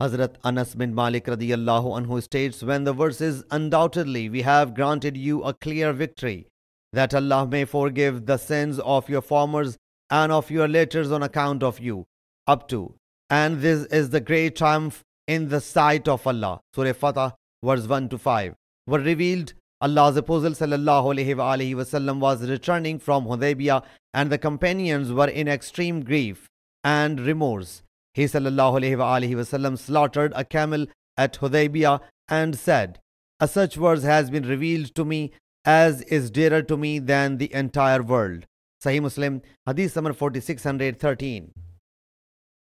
Hazrat Anas bin Malik radiyallahu anhu states, when the verse is, "Undoubtedly we have granted you a clear victory, that Allah may forgive the sins of your foremothers and of your laters on account of you," up to, "And this is the great triumph in the sight of Allah," Surah Fatah, verse 1 to 5, were revealed. Allah's Apostle ﷺ was returning from Hudaybiyah, and the companions were in extreme grief and remorse. He ﷺ slaughtered a camel at Hudaybiyah and said, "A such verse has been revealed to me as is dearer to me than the entire world." Sahih Muslim, Hadith number 4613.